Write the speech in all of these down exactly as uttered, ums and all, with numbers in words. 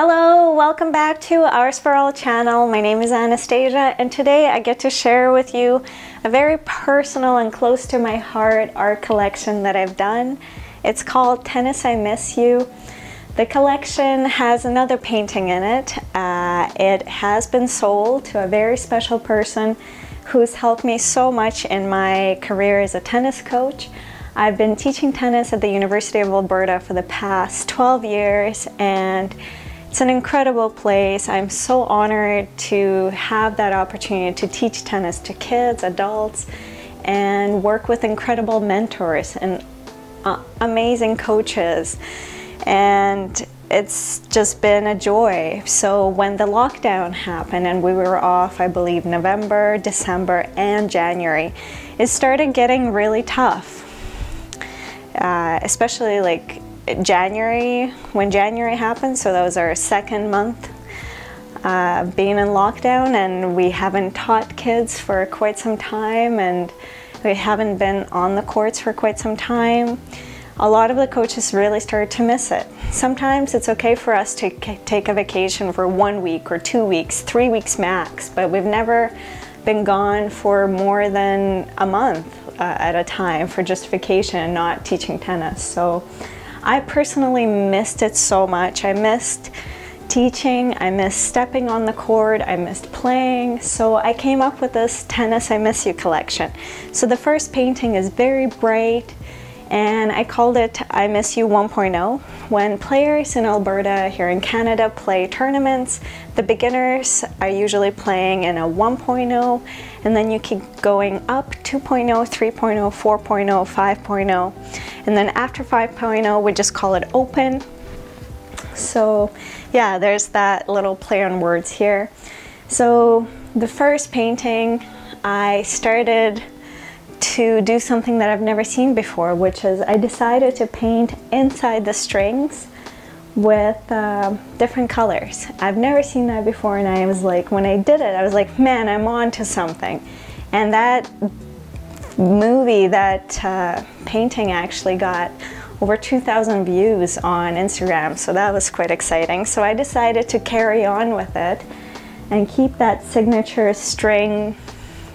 Hello, welcome back to Ours for All channel. My name is Anastasia, and today I get to share with you a very personal and close to my heart art collection that I've done. It's called Tennis, I Miss You. The collection has another painting in it. Uh, it has been sold to a very special person who's helped me so much in my career as a tennis coach. I've been teaching tennis at the University of Alberta for the past twelve years, and it's an incredible place. I'm so honored to have that opportunity to teach tennis to kids, adults, and work with incredible mentors and uh, amazing coaches. And it's just been a joy. So when the lockdown happened and we were off, I believe November, December, and January, it started getting really tough. Uh, especially like January, when January happened, so that was our second month uh, being in lockdown, and we haven't taught kids for quite some time, and we haven't been on the courts for quite some time. A lot of the coaches really started to miss it. Sometimes it's okay for us to take a vacation for one week or two weeks, three weeks max, but we've never been gone for more than a month uh, at a time for just vacation and not teaching tennis. So I personally missed it so much. I missed teaching, I missed stepping on the court, I missed playing. So I came up with this Tennis I Miss You collection. So the first painting is very bright, and I called it I Miss You one point oh. When players in Alberta here in Canada play tournaments, the beginners are usually playing in a one point oh, and then you keep going up two point oh, three point oh, four point oh, five point oh, and then after five point oh we just call it open. So yeah, there's that little play on words here. So the first painting, I started to do something that I've never seen before, which is I decided to paint inside the strings with uh, different colors. I've never seen that before, and I was like, when I did it, I was like, man, I'm on to something. And that movie, that uh, painting actually got over two thousand views on Instagram, so that was quite exciting. So I decided to carry on with it and keep that signature string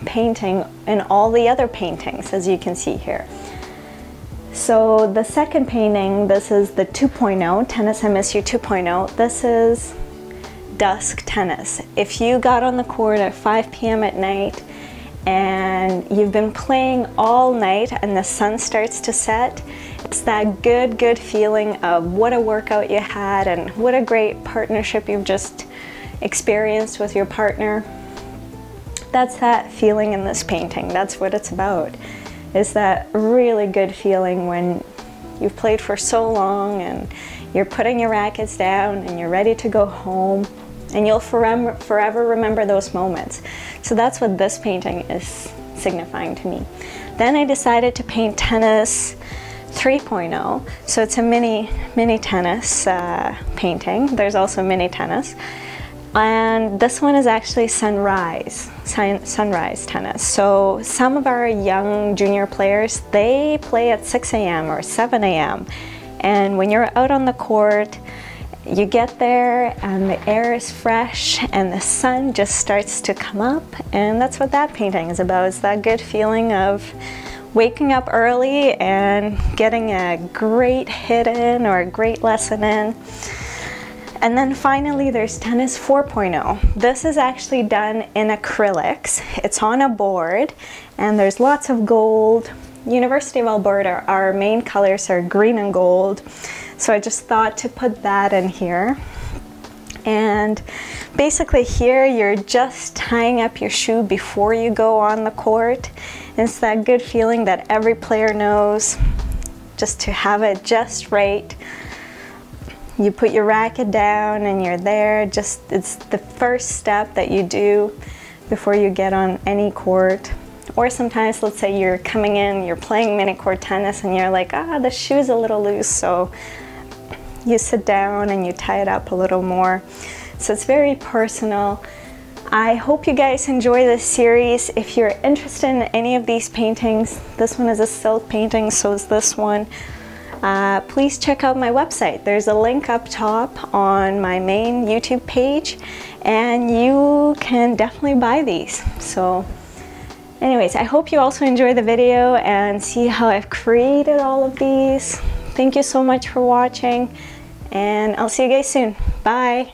painting in all the other paintings, as you can see here. So the second painting, this is the two point oh, Tennis I Miss You two point oh. This is dusk tennis. If you got on the court at five p m at night and you've been playing all night and the sun starts to set, it's that good, good feeling of what a workout you had and what a great partnership you've just experienced with your partner. That's that feeling in this painting. That's what it's about. Is that really good feeling when you've played for so long and you're putting your rackets down and you're ready to go home, and you'll forever, forever remember those moments. So that's what this painting is signifying to me. Then I decided to paint Tennis three point oh. So it's a mini, mini tennis uh, painting. There's also mini tennis. And this one is actually sunrise, sun, sunrise tennis. So some of our young junior players, they play at six a m or seven a m And when you're out on the court, you get there and the air is fresh and the sun just starts to come up. And that's what that painting is about, is that good feeling of waking up early and getting a great hit in or a great lesson in. And then finally, there's Tennis four point oh. This is actually done in acrylics. It's on a board, and there's lots of gold. University of Alberta, our main colors are green and gold. So I just thought to put that in here. And basically here, you're just tying up your shoe before you go on the court. It's that good feeling that every player knows, just to have it just right. You put your racket down and you're there. Just, it's the first step that you do before you get on any court. Or sometimes, let's say you're coming in, you're playing mini court tennis and you're like, ah, the shoe's a little loose. So you sit down and you tie it up a little more. So it's very personal. I hope you guys enjoy this series. If you're interested in any of these paintings, this one is a silk painting, so is this one. uh, please check out my website. There's a link up top on my main YouTube page, and you can definitely buy these. So anyways, I hope you also enjoy the video and see how I've created all of these. Thank you so much for watching, and I'll see you guys soon. Bye.